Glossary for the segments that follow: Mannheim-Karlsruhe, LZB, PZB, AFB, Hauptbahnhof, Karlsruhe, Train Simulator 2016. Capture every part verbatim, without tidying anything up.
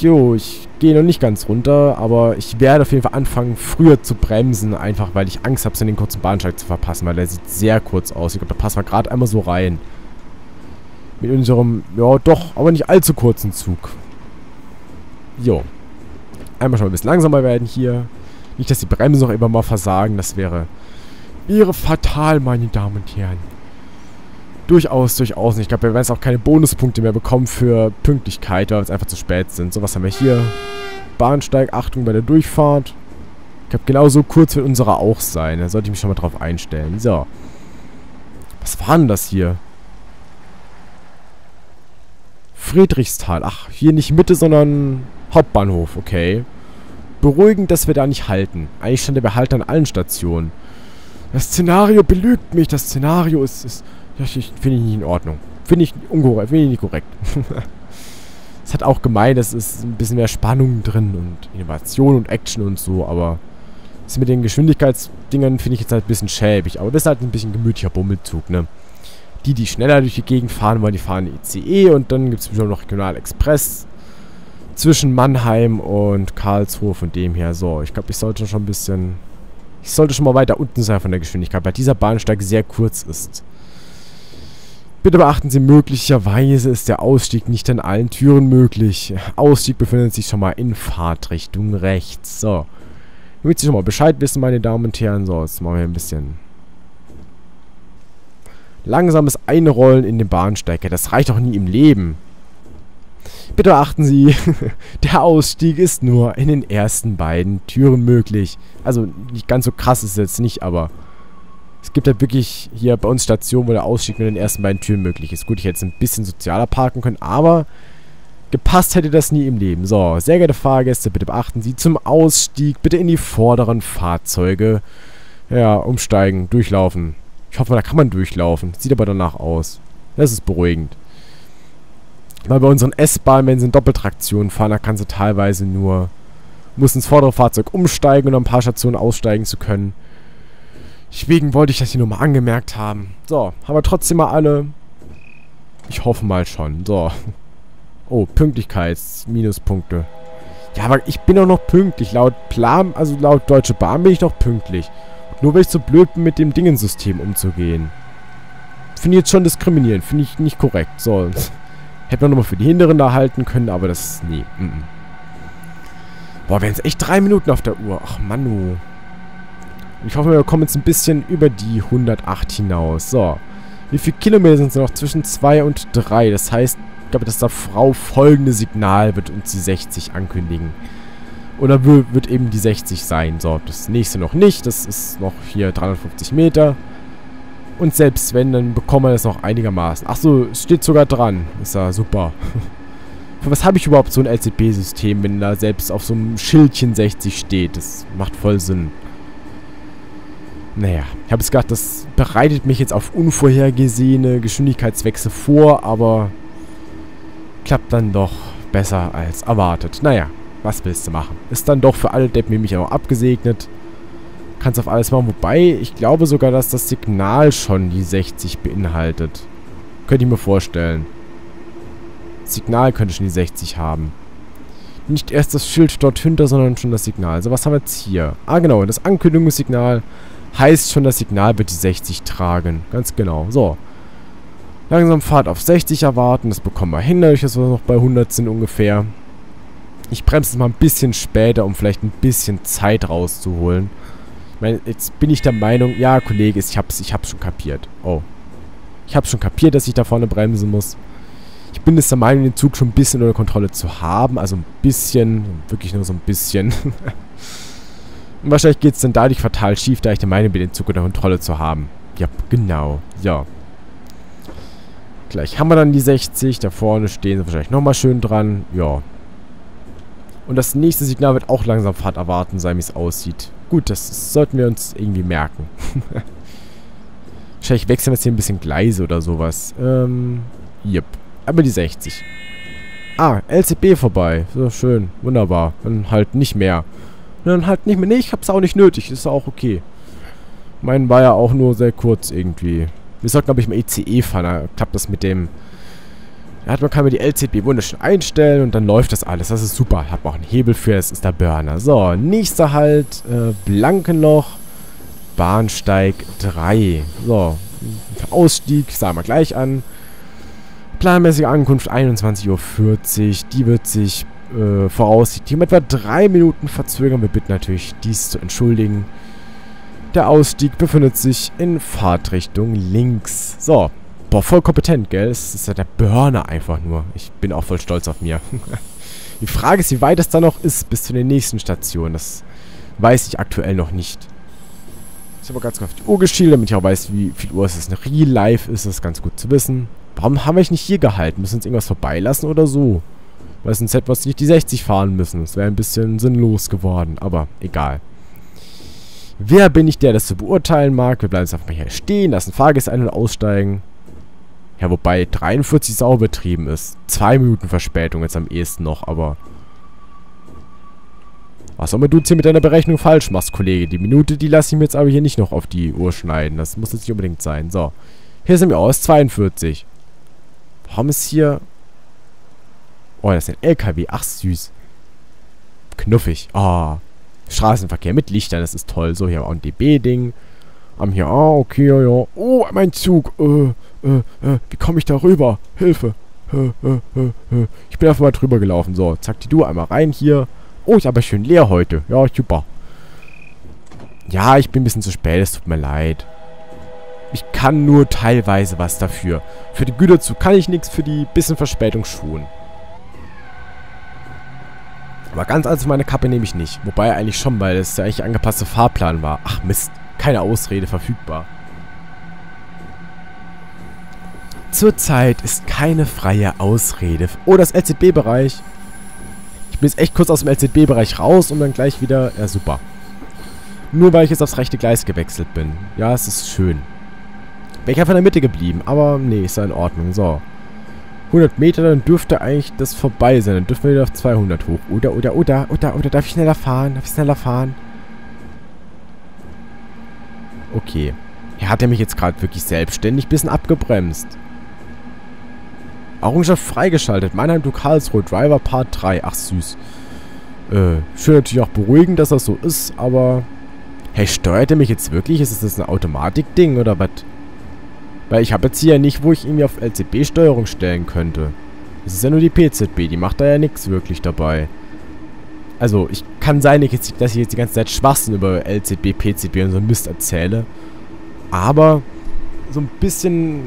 Jo, ich gehe noch nicht ganz runter, aber ich werde auf jeden Fall anfangen, früher zu bremsen, einfach weil ich Angst habe, so den kurzen Bahnsteig zu verpassen, weil der sieht sehr kurz aus. Ich glaube, da passen wir gerade einmal so rein. Mit unserem, ja doch, aber nicht allzu kurzen Zug. Jo. Einmal schon ein bisschen langsamer werden hier. Nicht, dass die Bremsen noch immer mal versagen, das wäre... wäre fatal, meine Damen und Herren. Durchaus, durchaus nicht. Ich glaube, wir werden jetzt auch keine Bonuspunkte mehr bekommen für Pünktlichkeit, weil wir jetzt einfach zu spät sind. So, was haben wir hier? Bahnsteig, Achtung bei der Durchfahrt. Ich glaube, genauso kurz wird unserer auch sein. Da sollte ich mich schon mal drauf einstellen. So. Was war denn das hier? Friedrichsthal. Ach, hier nicht Mitte, sondern Hauptbahnhof. Okay. Beruhigend, dass wir da nicht halten. Eigentlich stand der Behalt an allen Stationen. Das Szenario belügt mich. Das Szenario ist... ist Ich finde ihn nicht in Ordnung. Finde ich unkorrekt. Finde ich nicht korrekt. Es hat auch gemeint, es ist ein bisschen mehr Spannung drin und Innovation und Action und so, aber das mit den Geschwindigkeitsdingern finde ich jetzt halt ein bisschen schäbig. Aber das ist halt ein bisschen gemütlicher Bummelzug, ne? Die, die schneller durch die Gegend fahren, weil die fahren I C E und dann gibt es bestimmt noch Regionalexpress zwischen Mannheim und Karlsruhe von dem her. So, ich glaube, ich sollte schon ein bisschen... Ich sollte schon mal weiter unten sein von der Geschwindigkeit, weil dieser Bahnsteig sehr kurz ist. Bitte beachten Sie, möglicherweise ist der Ausstieg nicht an allen Türen möglich. Ausstieg befindet sich schon mal in Fahrtrichtung rechts. So. Damit Sie schon mal Bescheid wissen, meine Damen und Herren. So, jetzt machen wir ein bisschen langsames Einrollen in den Bahnsteig. Das reicht doch nie im Leben. Bitte beachten Sie, der Ausstieg ist nur in den ersten beiden Türen möglich. Also, nicht ganz so krass ist es jetzt nicht, aber... Es gibt halt wirklich hier bei uns Stationen, wo der Ausstieg mit den ersten beiden Türen möglich ist. Gut, ich hätte jetzt ein bisschen sozialer parken können, aber gepasst hätte das nie im Leben. So, sehr geehrte Fahrgäste, bitte beachten Sie zum Ausstieg. Bitte in die vorderen Fahrzeuge, ja, umsteigen, durchlaufen. Ich hoffe, da kann man durchlaufen. Sieht aber danach aus. Das ist beruhigend. Weil bei unseren S-Bahnen, wenn sie in Doppeltraktion fahren, da kann sie teilweise nur... muss ins vordere Fahrzeug umsteigen, um ein paar Stationen aussteigen zu können. Deswegen wollte ich das hier nochmal angemerkt haben. So, haben wir trotzdem mal alle... Ich hoffe mal schon. So. Oh, Pünktlichkeits-Minuspunkte. Ja, aber ich bin doch noch pünktlich. Laut Plan, also laut Deutsche Bahn bin ich noch pünktlich. Nur weil ich so blöd bin, mit dem Dingensystem umzugehen. Finde ich jetzt schon diskriminierend. Finde ich nicht korrekt. So. Hätte man nochmal für die Hinteren da halten können, aber das ist... Nee. Mm-mm. Boah, wir haben jetzt echt drei Minuten auf der Uhr. Ach, Manu. Ich hoffe, wir kommen jetzt ein bisschen über die hundertacht hinaus. So. Wie viele Kilometer sind es noch? Zwischen zwei und drei. Das heißt, ich glaube, das da Frau folgende Signal wird uns die sechzig ankündigen. Oder wird eben die sechzig sein. So, das nächste noch nicht. Das ist noch hier dreihundertfünfzig Meter. Und selbst wenn, dann bekommen wir das noch einigermaßen. Achso, es steht sogar dran. Ist ja super. Für was habe ich überhaupt so ein L C B-System, wenn da selbst auf so einem Schildchen sechzig steht? Das macht voll Sinn. Naja, ich habe jetzt gedacht, das bereitet mich jetzt auf unvorhergesehene Geschwindigkeitswechsel vor, aber klappt dann doch besser als erwartet. Naja, was willst du machen? Ist dann doch für alle Deppen wie mich auch abgesegnet. Kannst auf alles machen, wobei ich glaube sogar, dass das Signal schon die sechzig beinhaltet. Könnte ich mir vorstellen. Das Signal könnte schon die sechzig haben. Nicht erst das Schild dort hinter, sondern schon das Signal. So, was haben wir jetzt hier? Ah genau, das Ankündigungssignal... Heißt schon, das Signal wird die sechzig tragen. Ganz genau. So. Langsam Fahrt auf sechzig erwarten. Das bekommen wir hin, dadurch, dass wir noch bei hundert sind ungefähr. Ich bremse es mal ein bisschen später, um vielleicht ein bisschen Zeit rauszuholen. Ich meine, jetzt bin ich der Meinung... Ja, Kollege, ich hab's, ich hab's schon kapiert. Oh. Ich hab's schon kapiert, dass ich da vorne bremsen muss. Ich bin jetzt der Meinung, den Zug schon ein bisschen unter Kontrolle zu haben. Also ein bisschen. Wirklich nur so ein bisschen. Und wahrscheinlich geht es dann dadurch fatal schief, da ich der Meinung bin, den Zug unter Kontrolle zu haben. Ja, genau. Ja. Gleich haben wir dann die sechzig. Da vorne stehen sie wahrscheinlich nochmal schön dran. Ja. Und das nächste Signal wird auch langsam Fahrt erwarten sein, wie es aussieht. Gut, das sollten wir uns irgendwie merken. Wahrscheinlich wechseln wir jetzt hier ein bisschen Gleise oder sowas. Ähm, yep. Aber die sechzig. Ah, L C B vorbei. So, schön. Wunderbar. Dann halt nicht mehr. Dann halt nicht mehr. Nee, ich hab's auch nicht nötig. Ist auch okay. Mein war ja auch nur sehr kurz irgendwie. Wir sollten, glaube ich, im E C E fahren. Da klappt das mit dem Da hat man, kann man die L Z B wunderschön einstellen und dann läuft das alles. Das ist super. Hat man auch einen Hebel für, das ist der Burner. So, nächster Halt, äh, Blankenloch, Bahnsteig drei. So, Ausstieg, sagen wir gleich an. Planmäßige Ankunft einundzwanzig Uhr vierzig. Die wird sich äh, voraussichtlich um etwa drei Minuten verzögern. Wir bitten natürlich, dies zu entschuldigen. Der Ausstieg befindet sich in Fahrtrichtung links. So. Boah, voll kompetent, gell? Das ist ja der Burner einfach nur. Ich bin auch voll stolz auf mir. Die Frage ist, wie weit es da noch ist bis zu den nächsten Stationen. Das weiß ich aktuell noch nicht. Ich habe aber ganz kurz auf die Uhr geschielt, damit ich auch weiß, wie viel Uhr es ist. Eine Real Life ist es, ganz gut zu wissen. Warum haben wir nicht hier gehalten? Müssen wir uns irgendwas vorbeilassen oder so? Weil sonst hätten wir nicht die sechzig fahren müssen. Das wäre ein bisschen sinnlos geworden, aber egal. Wer bin ich, der das zu beurteilen mag? Wir bleiben jetzt einfach mal hier stehen, lassen Fahrgäste ein- und aussteigen. Ja, wobei dreiundvierzig sau übertrieben ist. Zwei Minuten Verspätung jetzt am ehesten noch, aber... Was auch immer du jetzt hier mit deiner Berechnung falsch machst, Kollege. Die Minute, die lasse ich mir jetzt aber hier nicht noch auf die Uhr schneiden. Das muss jetzt nicht unbedingt sein. So. Hier sind wir aus. zweiundvierzig. Warum ist hier... Oh, das ist ein L K W. Ach, süß. Knuffig. Ah. Straßenverkehr mit Lichtern, das ist toll. So, hier haben wir auch ein D B-Ding. Am hier, ah, okay, ja, ja. Oh, mein Zug. Äh, äh, äh, wie komme ich da rüber? Hilfe. Äh, äh, äh. Ich bin einfach mal drüber gelaufen. So, zack, die Dur einmal rein hier. Oh, ist aber schön leer heute. Ja, super. Ja, ich bin ein bisschen zu spät, es tut mir leid. Ich kann nur teilweise was dafür. Für die Güterzug kann ich nichts, für die bisschen Verspätung schon. Aber ganz als meine Kappe nehme ich nicht. Wobei eigentlich schon, weil es ja eigentlich ein angepasster Fahrplan war. Ach Mist, keine Ausrede verfügbar. Zurzeit ist keine freie Ausrede. Oh, das L Z B-Bereich. Ich bin jetzt echt kurz aus dem L Z B-Bereich raus und dann gleich wieder... Ja, super. Nur weil ich jetzt aufs rechte Gleis gewechselt bin. Ja, es ist schön. Wäre ich einfach in der Mitte geblieben, aber nee, ist ja in Ordnung. So. hundert Meter, dann dürfte eigentlich das vorbei sein. Dann dürfen wir wieder auf zweihundert hoch. Oder, oder, oder, oder, oder. Darf ich schneller fahren? Darf ich schneller fahren? Okay. Er hat ja mich jetzt gerade wirklich selbstständig ein bisschen abgebremst. Errungenschaft freigeschaltet. Mannheim-Karlsruhe, Driver Part drei. Ach, süß. Äh, schön natürlich auch beruhigend, dass das so ist, aber... Hey, steuert er mich jetzt wirklich? Ist das ein Automatik-Ding oder was? Weil ich habe jetzt hier ja nicht, wo ich irgendwie auf L Z B-Steuerung stellen könnte. Das ist ja nur die P Z B, die macht da ja nichts wirklich dabei. Also, ich kann sein, dass ich jetzt die ganze Zeit Schwachsinn über L Z B, P Z B und so Mist erzähle. Aber so ein bisschen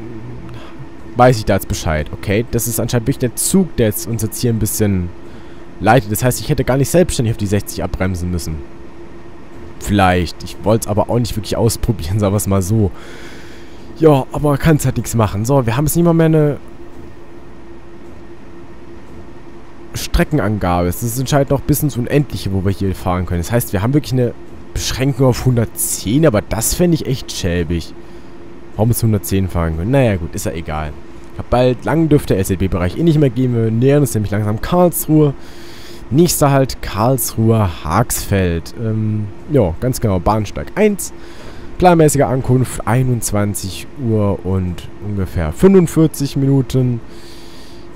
weiß ich da jetzt Bescheid, okay? Das ist anscheinend wirklich der Zug, der jetzt uns jetzt hier ein bisschen leitet. Das heißt, ich hätte gar nicht selbstständig auf die sechzig abbremsen müssen. Vielleicht. Ich wollte es aber auch nicht wirklich ausprobieren, sagen wir es mal so. Ja, aber kann es halt nichts machen. So, wir haben jetzt nicht mal mehr eine Streckenangabe. Es ist entscheidend noch bis ins Unendliche, wo wir hier fahren können. Das heißt, wir haben wirklich eine Beschränkung auf hundertzehn, aber das fände ich echt schäbig. Warum wir zu hundertzehn fahren können? Naja, gut, ist ja egal. Bald lang dürfte der S L B-Bereich eh nicht mehr gehen. Wir nähern uns nämlich langsam Karlsruhe. Nächster Halt Karlsruhe, Haxfeld. Ähm, ja, ganz genau, Bahnsteig eins. Planmäßige Ankunft einundzwanzig Uhr und ungefähr fünfundvierzig Minuten.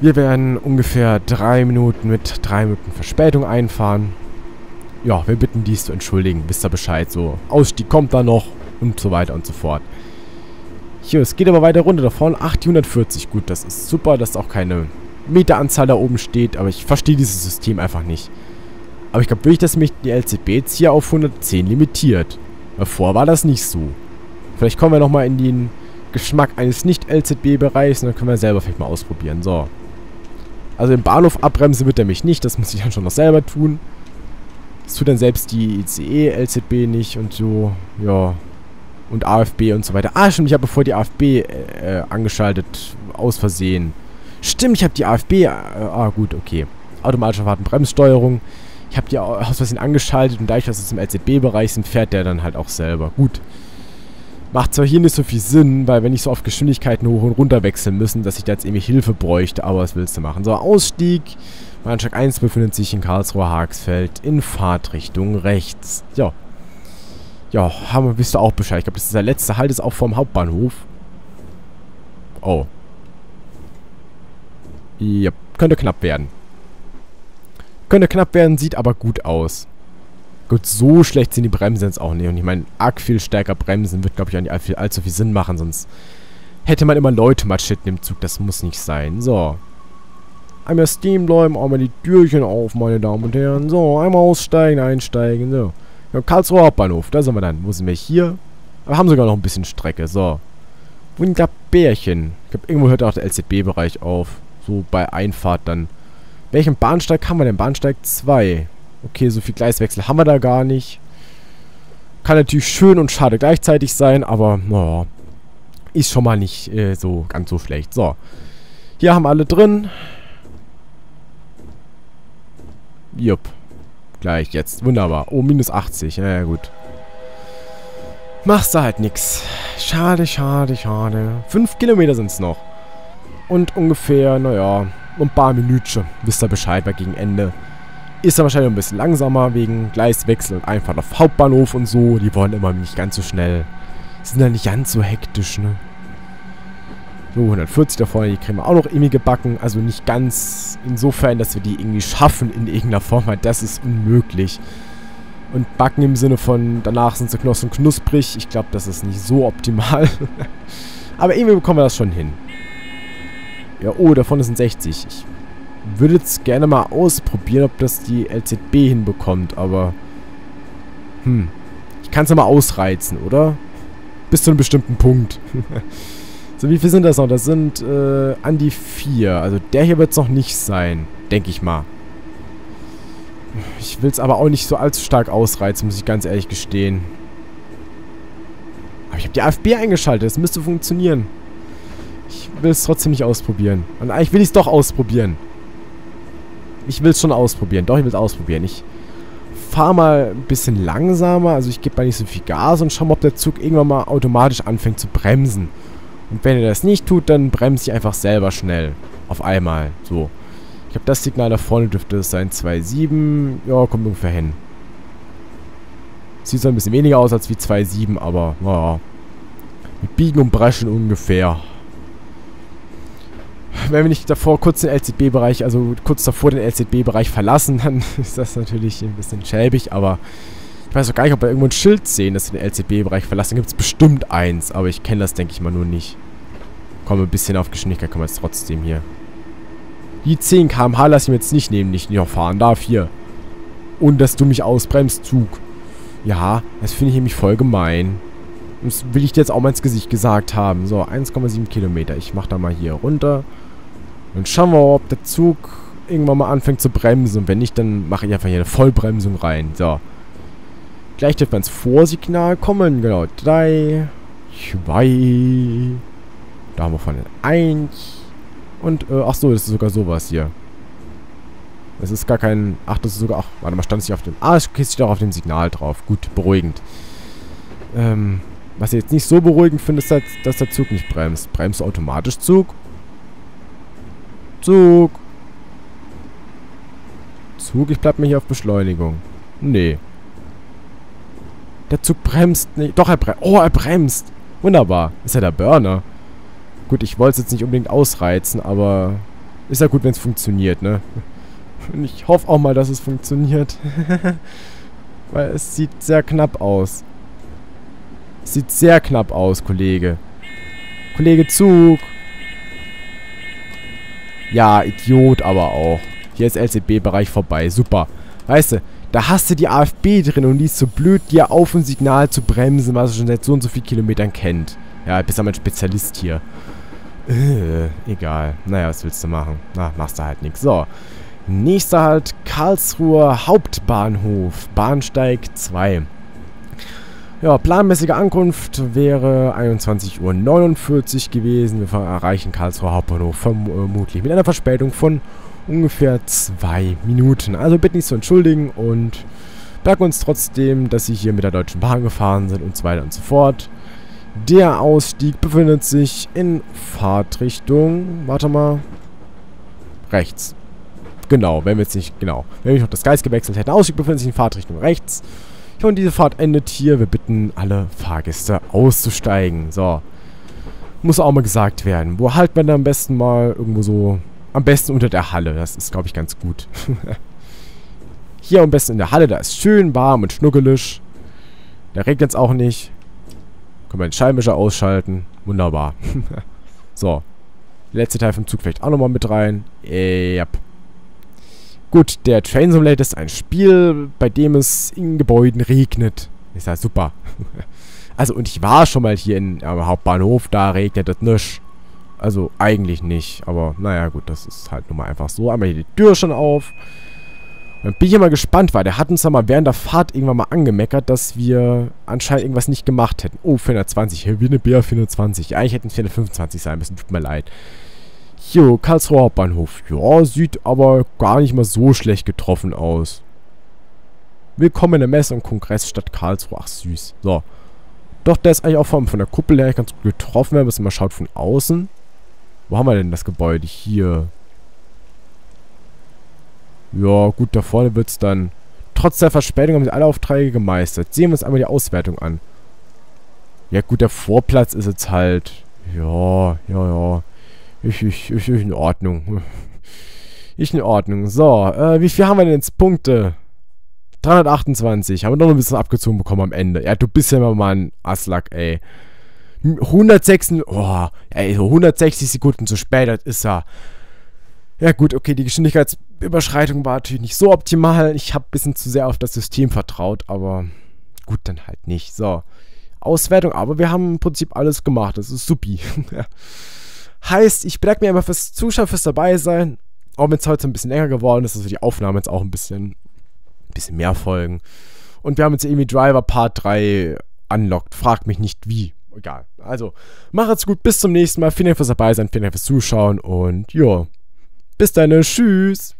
Wir werden ungefähr drei Minuten mit drei Minuten Verspätung einfahren. Ja, wir bitten dies zu entschuldigen, wisst ihr Bescheid. So, Ausstieg kommt da noch und so weiter und so fort. Hier, es geht aber weiter runter da vorne. achthundertvierzig, gut, das ist super, dass auch keine Meteranzahl da oben steht. Aber ich verstehe dieses System einfach nicht. Aber ich glaube wirklich, dass mich die L Z B jetzt hier auf hundertzehn limitiert. Davor war das nicht so. Vielleicht kommen wir nochmal in den Geschmack eines Nicht-L Z B-Bereichs und dann können wir selber vielleicht mal ausprobieren. So. Also im Bahnhof abbremsen wird er mich nicht. Das muss ich dann schon noch selber tun. Das tut dann selbst die I C E-L Z B nicht und so. Ja. Und A F B und so weiter. Ah, stimmt. Ich habe bevor die A F B äh, angeschaltet. Aus Versehen. Stimmt, ich habe die A F B. Äh, ah, gut, okay. Automatische Fahrtenbremssteuerung. Ich habe die aus Versehen angeschaltet und da ich das im L Z B-Bereich sind, fährt der dann halt auch selber. Gut. Macht zwar hier nicht so viel Sinn, weil wir nicht so oft Geschwindigkeiten hoch und runter wechseln müssen, dass ich da jetzt irgendwie Hilfe bräuchte, aber was willst du machen? So, Ausstieg. Bahnsteig eins befindet sich in Karlsruhe-Haxfeld in Fahrtrichtung rechts. Ja. Ja, haben wir, wisst ihr auch Bescheid. Ich glaube, das ist der letzte Halt, ist auch vorm Hauptbahnhof. Oh. Ja, könnte knapp werden. Könnte knapp werden, sieht aber gut aus. Gut, so schlecht sind die Bremsen jetzt auch nicht. Und ich meine, arg viel stärker bremsen wird, glaube ich, auch nicht all viel, allzu viel Sinn machen. Sonst hätte man immer Leute matschitten im Zug. Das muss nicht sein. So. Einmal stehen bleiben, einmal die Türchen auf, meine Damen und Herren. So, einmal aussteigen, einsteigen. So. Ja, Karlsruhe Hauptbahnhof, da sind wir dann. Wo sind wir hier? Wir haben sogar noch ein bisschen Strecke. So. Wunderbärchen. Ich glaube, irgendwo hört auch der L Z B-Bereich auf. So bei Einfahrt dann. Welchen Bahnsteig haben wir denn? Bahnsteig zwei. Okay, so viel Gleiswechsel haben wir da gar nicht. Kann natürlich schön und schade gleichzeitig sein, aber oh, ist schon mal nicht äh, so ganz so schlecht. So, hier haben alle drin. Jupp. Gleich jetzt. Wunderbar. Oh, minus achtzig. Na ja, gut. Machst du halt nix. Schade, schade, schade. fünf Kilometer sind es noch. Und ungefähr, naja, ein paar Minütchen. Wisst ihr Bescheid, weil gegen Ende ist er wahrscheinlich ein bisschen langsamer wegen Gleiswechsel und Einfahrt auf Hauptbahnhof und so. Die wollen immer nicht ganz so schnell. Sind ja nicht ganz so hektisch, ne? So, hundertvierzig da vorne, die kriegen wir auch noch irgendwie gebacken. Also nicht ganz insofern, dass wir die irgendwie schaffen in irgendeiner Form, weil das ist unmöglich. Und backen im Sinne von, danach sind sie Knochen knusprig. Ich glaube, das ist nicht so optimal. Aber irgendwie bekommen wir das schon hin. Ja, oh, davon sind sechzig. Ich würde jetzt gerne mal ausprobieren, ob das die L Z B hinbekommt, aber... Hm. Ich kann es ja mal ausreizen, oder? Bis zu einem bestimmten Punkt. So, wie viel sind das noch? Das sind äh, an die vier. Also der hier wird es noch nicht sein, denke ich mal. Ich will es aber auch nicht so allzu stark ausreizen, muss ich ganz ehrlich gestehen. Aber ich habe die A F B eingeschaltet, das müsste funktionieren. Ich will es trotzdem nicht ausprobieren. Und eigentlich will ich es doch ausprobieren. Ich will es schon ausprobieren. Doch, ich will es ausprobieren. Ich fahre mal ein bisschen langsamer. Also ich gebe mal nicht so viel Gas und schaue mal, ob der Zug irgendwann mal automatisch anfängt zu bremsen. Und wenn er das nicht tut, dann bremse ich einfach selber schnell. Auf einmal. So. Ich habe das Signal da vorne, dürfte es sein. zwei Komma sieben. Ja, kommt ungefähr hin. Sieht so ein bisschen weniger aus als wie zwei Komma sieben, aber naja. Mit Biegen und Brechen ungefähr. Wenn wir nicht davor kurz den L Z B-Bereich, also kurz davor den L Z B-Bereich verlassen, dann ist das natürlich ein bisschen schäbig, aber ich weiß auch gar nicht, ob wir irgendwo ein Schild sehen, dass wir den L Z B-Bereich verlassen. Da gibt es bestimmt eins, aber ich kenne das, denke ich mal, nur nicht. Komm, ein bisschen auf Geschwindigkeit kommen wir jetzt trotzdem hier. Die zehn Kilometer pro Stunde lasse ich mir jetzt nicht nehmen, nicht noch fahren darf hier. Und dass du mich ausbremst, Zug. Ja, das finde ich nämlich voll gemein. Das will ich dir jetzt auch mal ins Gesicht gesagt haben. So, eins Komma sieben Kilometer. Ich mache da mal hier runter. Dann schauen wir, ob der Zug irgendwann mal anfängt zu bremsen. Und wenn nicht, dann mache ich einfach hier eine Vollbremsung rein. So. Gleich dürfen wir ins Vorsignal kommen. Genau. drei, zwei. Da haben wir von eins. Und, äh, ach so, das ist sogar sowas hier. Das ist gar kein... Ach, das ist sogar... Ach, warte mal, stand es nicht auf dem... Ah, es steht auch auf dem Signal drauf. Gut, beruhigend. Ähm, was ich jetzt nicht so beruhigend finde, ist, halt, dass der Zug nicht bremst. Bremst automatisch Zug. Zug. Zug, ich bleib mir hier auf Beschleunigung. Nee. Der Zug bremst nicht. Doch, er bremst. Oh, er bremst. Wunderbar. Ist ja der Burner. Gut, ich wollte es jetzt nicht unbedingt ausreizen, aber ist ja gut, wenn es funktioniert, ne? Und ich hoffe auch mal, dass es funktioniert. Weil es sieht sehr knapp aus. Es sieht sehr knapp aus, Kollege. Kollege Zug. Ja, Idiot aber auch. Hier ist L Z B-Bereich vorbei. Super. Weißt du, da hast du die A F B drin und die ist so blöd, dir auf ein Signal zu bremsen, was du schon seit so und so vielen Kilometern kennt. Ja, bist ja mein Spezialist hier. Äh, egal. Naja, was willst du machen? Na, machst du halt nichts. So. Nächster Halt, Karlsruhe Hauptbahnhof. Bahnsteig zwei. Ja, planmäßige Ankunft wäre einundzwanzig Uhr neunundvierzig gewesen. Wir erreichen Karlsruhe Hauptbahnhof vermutlich mit einer Verspätung von ungefähr zwei Minuten. Also bitte nicht zu entschuldigen und danke uns trotzdem, dass Sie hier mit der Deutschen Bahn gefahren sind und so weiter und so fort. Der Ausstieg befindet sich in Fahrtrichtung, warte mal, rechts. Genau, wenn wir jetzt nicht, genau, wenn wir noch das Gleis gewechselt hätten, Ausstieg befindet sich in Fahrtrichtung rechts. Und diese Fahrt endet hier. Wir bitten alle Fahrgäste auszusteigen. So. Muss auch mal gesagt werden. Wo halten wir denn am besten mal? Irgendwo so Am besten unter der Halle. Das ist, glaube ich, ganz gut. Hier am besten in der Halle. Da ist schön warm und schnuckelig. Da regnet es auch nicht. Können wir den Schallmischer ausschalten. Wunderbar. So. Der letzte Teil vom Zug vielleicht auch nochmal mit rein. Yep. Gut, der Train Simulator ist ein Spiel, bei dem es in Gebäuden regnet. Ist ja super. Also, und ich war schon mal hier in, am Hauptbahnhof, da regnet es nicht. Also, eigentlich nicht. Aber, naja, gut, das ist halt nun mal einfach so. Einmal hier die Tür schon auf. Dann bin ich mal gespannt, weil der hat uns ja mal während der Fahrt irgendwann mal angemeckert, dass wir anscheinend irgendwas nicht gemacht hätten. Oh, vierhundertzwanzig. Hier, wie eine B R vierhundertzwanzig. Ja, eigentlich hätten es vierhundertfünfundzwanzig sein müssen. Tut mir leid. Jo, Karlsruhe Hauptbahnhof. Ja, sieht aber gar nicht mal so schlecht getroffen aus. Willkommen in der Messe- und Kongressstadt Karlsruhe. Ach, süß. So. Doch, der ist eigentlich auch von, von der Kuppel her ganz gut getroffen, wenn man mal schaut von außen. Wo haben wir denn das Gebäude? Hier. Ja, gut, da vorne wird es dann... Trotz der Verspätung haben sie alle Aufträge gemeistert. Sehen wir uns einmal die Auswertung an. Ja gut, der Vorplatz ist jetzt halt... Ja, ja, ja. Ich, ich, ich, ich in Ordnung. Ich in Ordnung. So, äh, wie viel haben wir denn jetzt Punkte? dreihundertachtundzwanzig. Haben wir noch ein bisschen abgezogen bekommen am Ende. Ja, du bist ja immer mal ein Aslak, ey. hundertsechs... Oh, ey, so hundertsechzig Sekunden zu spät, das ist ja... Ja gut, okay, die Geschwindigkeitsüberschreitung war natürlich nicht so optimal. Ich habe ein bisschen zu sehr auf das System vertraut, aber gut, dann halt nicht. So, Auswertung, aber wir haben im Prinzip alles gemacht. Das ist supi. Heißt, ich bedanke mich einmal fürs Zuschauen, fürs Dabeisein. Auch wenn es heute ein bisschen länger geworden ist, also die Aufnahme jetzt auch ein bisschen, ein bisschen mehr Folgen. Und wir haben jetzt irgendwie Driver Part drei unlocked. Fragt mich nicht wie. Egal. Also, macht's gut, bis zum nächsten Mal. Vielen Dank fürs Dabeisein, vielen Dank fürs Zuschauen und jo. Bis dann, tschüss.